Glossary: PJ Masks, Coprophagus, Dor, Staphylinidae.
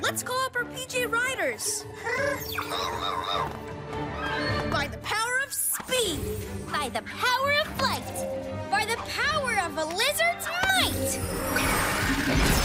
Let's call up our PJ Riders. By the power of speed. By the power of flight. By the power of a lizard's might.